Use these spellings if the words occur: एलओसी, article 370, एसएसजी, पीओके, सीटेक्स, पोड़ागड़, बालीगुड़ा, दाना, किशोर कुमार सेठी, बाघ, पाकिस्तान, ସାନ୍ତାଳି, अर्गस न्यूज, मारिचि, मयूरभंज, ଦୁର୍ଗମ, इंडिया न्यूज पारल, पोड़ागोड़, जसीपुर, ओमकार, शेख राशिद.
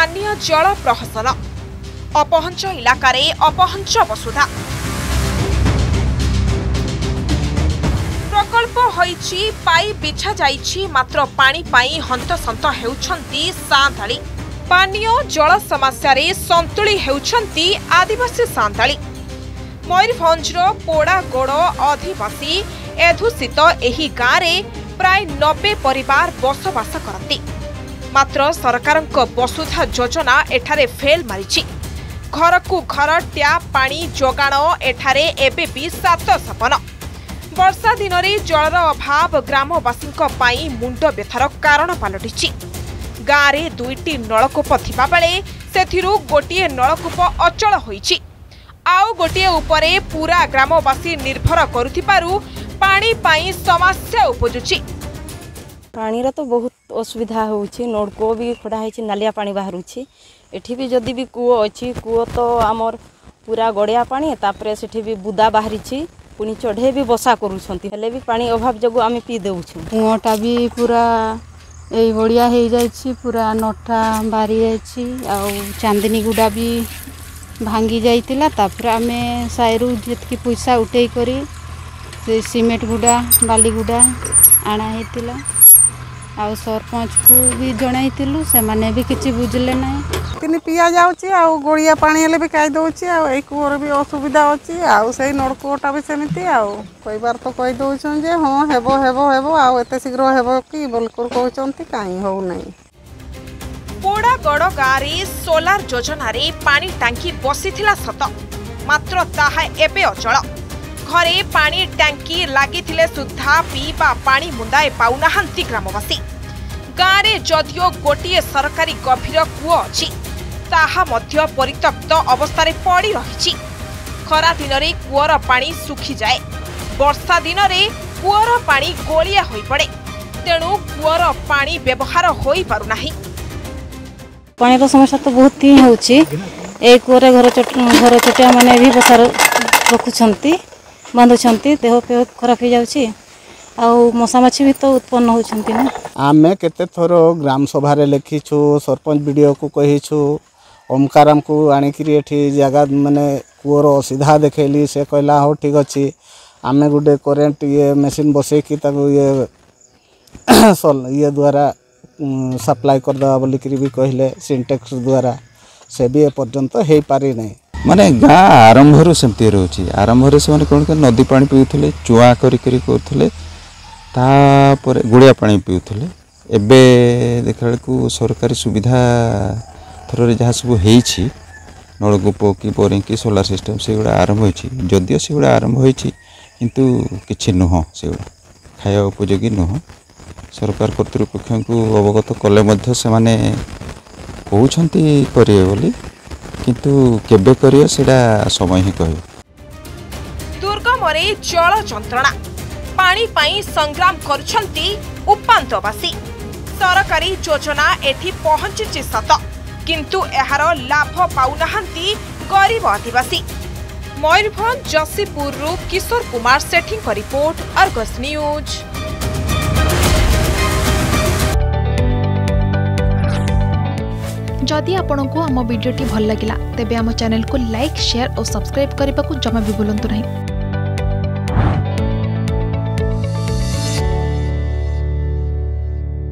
पानीय जल प्रहसन अपहंच इलाकार अपहंच वसुधा प्रकल्प होईची पाई बिछा जाईची मात्र पानी पाई हंतसंत हेउछंती सांधाली। पानीय जल समस्या रे संतुली हेउछंती आदिवासी सांधाली। मयूरभंजर पोड़ागोड़ आदिवासी एधूषित एही गाँव प्राय 90 परिवार बसवास करती, मात्र सरकारंक वसुधा योजना एठारे फेल मारिचि। घर को घर ट्याप पानी जोगाण एठारे एबे भी सात सपन। वर्षा दिन रे जलर अभाव ग्रामवासींक पाई मुंड व्यथार कारण पलटिचि। गाँव रे दुईटी नलकूप थिबा बेले सेथिरु गोटे नलकूप अचल होईचि, आउ गोटे उपरे पूरा ग्रामवासी निर्भर करूथिबारु पानी पाई समस्या उपजुची। पानी रा तो बहुत असुविधा होची, नलकूप भी खोड़ा होची, नालिया पानी बाहरुची। एठी भी जदी भी कूओ अछि, कूओ तो आमर पूरा गड़िया पानी, तापरे सेठी भी बुदा बाहरिची, पुनी चढ़े भी बसा करूछंती, हेले भी पानी अभाव जगो आमे पी देउछु। कूओटा भी पूरा एई भड़िया हे जाईची, पूरा नोटा बारी जाईची, आ चांदनी गुडा भी भांगी जाईतिला। तापरे आमे सायरु जतकी पैसा उठेई करी से सीमेंट गुडा बालीगुड़ा आना होता। आउ सरपंच को भी जनईलु, से माने भी किसी बुझले ना कि पिया जा गोड़िया पानी हेल्ले भी कई दौर। आई कूर भी असुविधा अच्छी, आउ से नलकूटा भी सेमती कहार तो कही दौरान जे हाँ हेबो हेबो हेबो आते शीघ्र हेबो कि बोलकर कहते कहीं हो ना। पोड़ागड़ गाँव में सोलार योजना पानी टांकी बसी सत, मात्र ताहा एबे अचल। घरे पानी टैंकी लगी सुधा पीवा पानी मुंदाए पाऊना ग्रामवासी। गाँव में जदिओ गोटे सरकारी गभीर कूओ अच्छी, ताहा मध्य परित्यक्त अवस्था पड़ी रही। खरा दिन रे कूअर पानी सुखी जाए, वर्षा दिन रे कूअर पानी गोलिया होई पड़े, तेणु कूअर पानी व्यवहार हो पारुना। पानी का समस्या तो बहुत ही होची। एक कूअर घर छोटिया माने भी बसा रखुछंती, बांधुंट देह पेह खराब हो जाऊँगी। आउ मशा मछी भी तो उत्पन्न होती ना। आमे केते थर ग्राम सभा लिखीछु, सरपंच वीडियो को कहीछु, ओमकार को आठि जगह मैंने कूर असुविधा देखली। से कहला हाँ ठीक अच्छे आमे गोटे करेन्ट ये मेसीन बसईकि ये द्वारा सप्लाय करदे बोलिकी भी कहले सीटेक्स द्वारा। से भी एपर्यंत हो पारि ना। माने गाँ आरंभर सेमती रोचे। आरंभर से मैंने कौन नदी पानी पीऊले, चुआ कर गुड़िया पानी पीऊले। एबे देखा बेलू सरकारी सुविधा थर जहाँ सब हो नलकूप कि बोरिंग कि सोलार सिस्टम से गुड़ा आरंभ हो। जदिव से गुड़ा आरंभ हो किंतु कि नुह से गुड़ा खाया उपयोगी नुह। सरकार कर्तृपक्ष को अवगत कले से मैंने कहते करेंगे बोली, किंतु केबे करियो सेडा समय ही कहियो। दुर्गम रे जल यंत्रणा पानी पाई संग्राम करछंती उपांतवासी। सरकारी योजना एठी पहुंचीची सत, किंतु एहार लाभ पाउनाहंती गरीब आदिवासी। मयूरभंज जसीपुर रु किशोर कुमार सेठी का रिपोर्ट, अर्गस न्यूज। जदि आपंक आम भिड्टे भल लगा तेब आम चैनल को लाइक, शेयर और सब्सक्राइब करने को जमा भी भूलु ना।